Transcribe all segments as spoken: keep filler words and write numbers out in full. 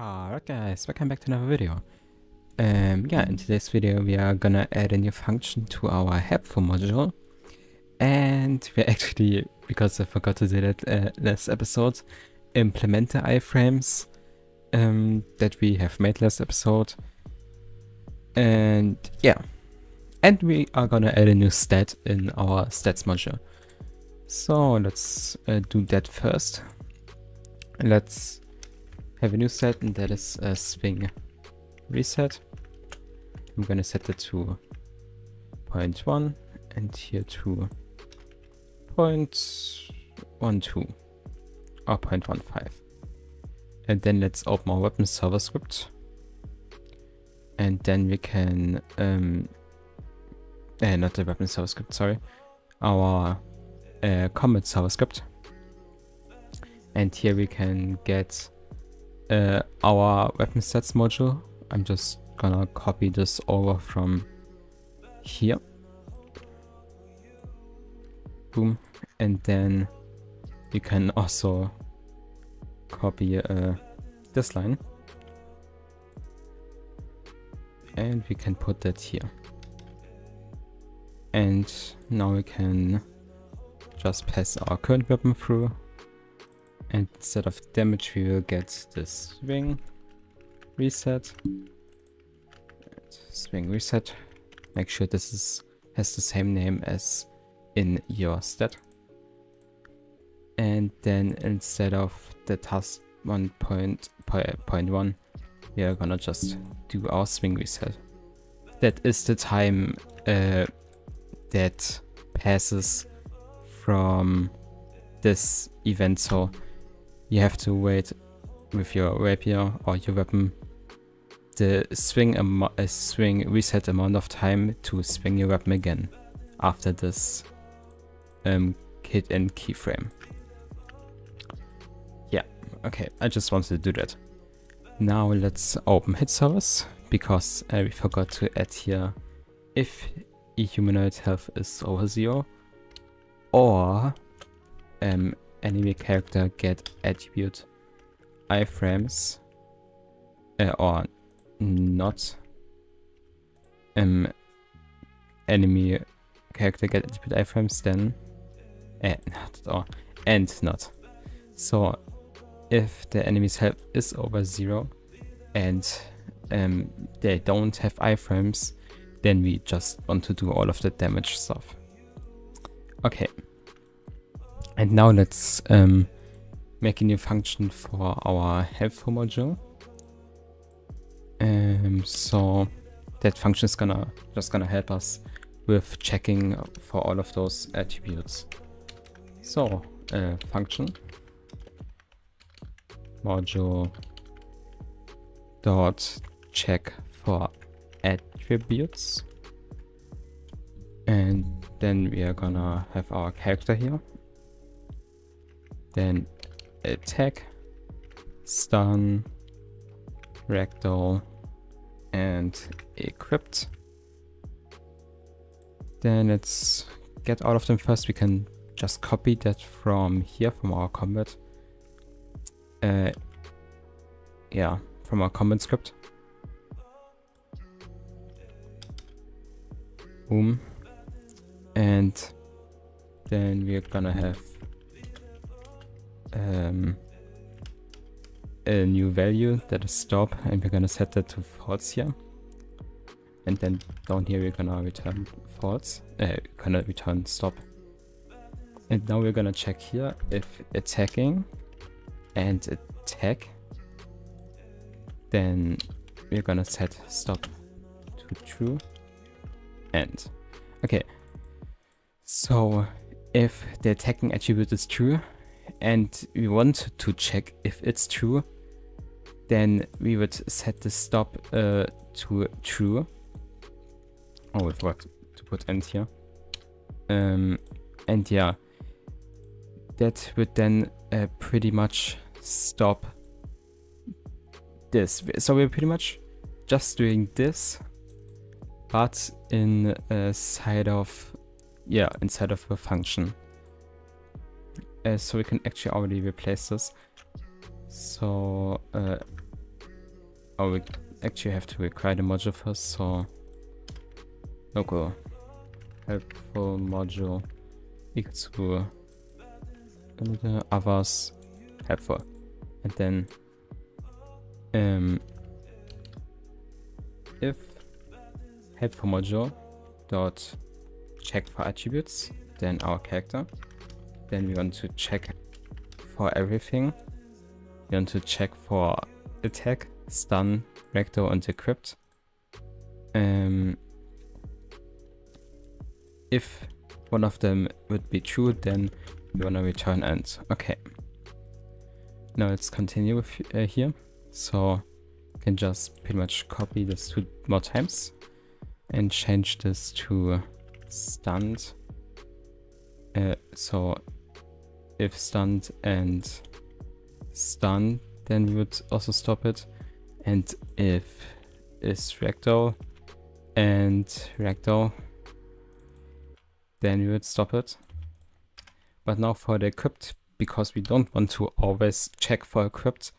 Alright guys, welcome back to another video. Um, yeah, in today's video we are gonna add a new function to our helpful module. And we actually, because I forgot to do that uh, last episode, implement the iframes um, that we have made last episode. And yeah, and we are gonna add a new stat in our stats module. So let's uh, do that first. Let's have a new set, and that is a swing reset. I'm gonna set that to zero point one and here to zero point one two or zero point one five. And then let's open our weapon server script, and then we can um eh, not the weapon server script, sorry, our uh, combat server script, and here we can get Uh, our weapon stats module. I'm just gonna copy this over from here. Boom. And then you can also copy uh, this line. And we can put that here. And now we can just pass our current weapon through. And instead of damage, we will get this swing reset. Swing reset. Make sure this is has the same name as in your stat. And then instead of the task one point one, we are gonna just do our swing reset. That is the time uh, that passes from this event. So you have to wait with your rapier or your weapon the swing a swing reset amount of time to swing your weapon again after this um, hit and keyframe. Yeah, okay, I just wanted to do that. Now let's open hit service, because uh, we forgot to add here if a humanoid health is over zero or um, enemy character get attribute iframes uh, or not um enemy character get attribute iframes, then eh, not at all and not. So if the enemy's health is over zero and um they don't have iframes, then we just want to do all of the damage stuff. Okay. And now let's um, make a new function for our helpful module. Um, so that function is gonna just gonna help us with checking for all of those attributes. So uh, function module dot check for attributes, and then we are gonna have our character here. Then attack, stun, ragdoll, and equipped. Then let's get all of them first. We can just copy that from here, from our combat. Uh, yeah, from our combat script. Boom. And then we're gonna have Um, a new value that is stop, and we're gonna set that to false here, and then down here we're gonna return false, uh, gonna return stop. And now we're gonna check here if attacking and attack, then we're gonna set stop to true. And okay, so if the attacking attribute is true and we want to check if it's true, then we would set the stop uh, to true. Oh, I forgot to put end here. Um, and yeah, that would then uh, pretty much stop this. So we're pretty much just doing this, but in uh, side of yeah inside of a function. Uh, so we can actually already replace this. So uh, Oh, we actually have to acquire the module first, so... local helpful module equals to the others helpful, and then um, if helpful module dot check for attributes, then our character, then we want to check for everything. We want to check for attack, stun, recto, and decrypt. Um, if one of them would be true, then we want to return end. Okay. Now let's continue with uh, here. So you can just pretty much copy this two more times and change this to stunned. Uh, so if stunned and stun, then we would also stop it. And if is recto and recto, then we would stop it. But now for the crypt, because we don't want to always check for a crypt,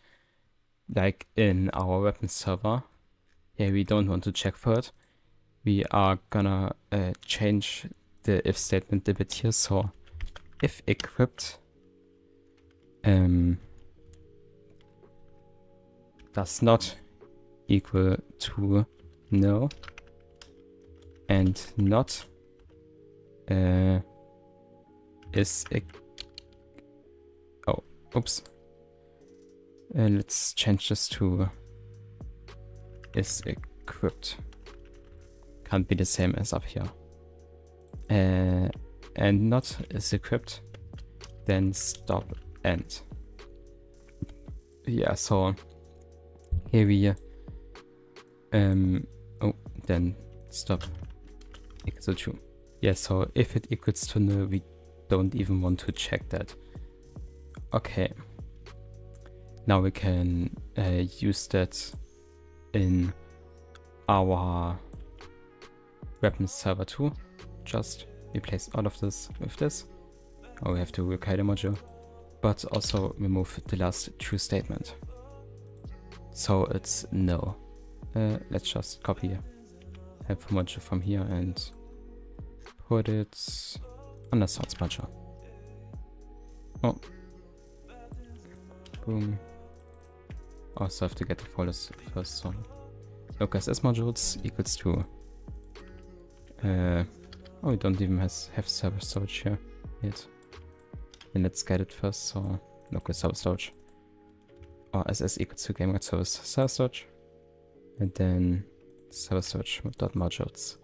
like in our weapon server. Yeah, we don't want to check for it. We are gonna uh, change the if statement a bit here. So if equipped um, does not equal to no, and not uh, is oh oops uh, let's change this to is equipped. Can't be the same as up here. Uh, and not is equipped, then stop end. Yeah, so here we um oh then stop equals to true. Yeah, so if it equals to null, we don't even want to check that. Okay, now we can uh, use that in our weapon server too. Just replace all of this with this. Oh, we have to require the module, but also remove the last true statement. So it's no. Uh, let's just copy helpful module from here and put it under source module. Oh, boom. Also have to get the folders first. So locus modules equals to. Uh, Oh, we don't even has, have server storage here yet. And let's get it first, so local server storage. Or S S equals to game service server storage. And then server storage dot modules.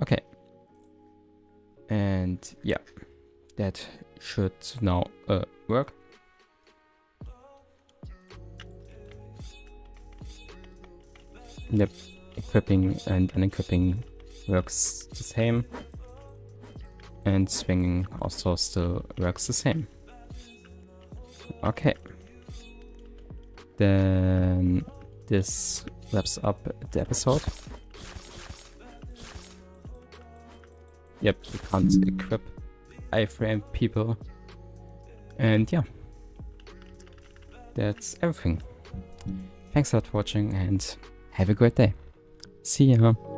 Okay. And yeah, that should now uh, work. Yep, equipping and unequipping works the same. And swinging also still works the same. Okay. Then this wraps up the episode. Yep, you can't equip iframe people. And yeah, that's everything. Thanks a lot for watching and have a great day. See ya.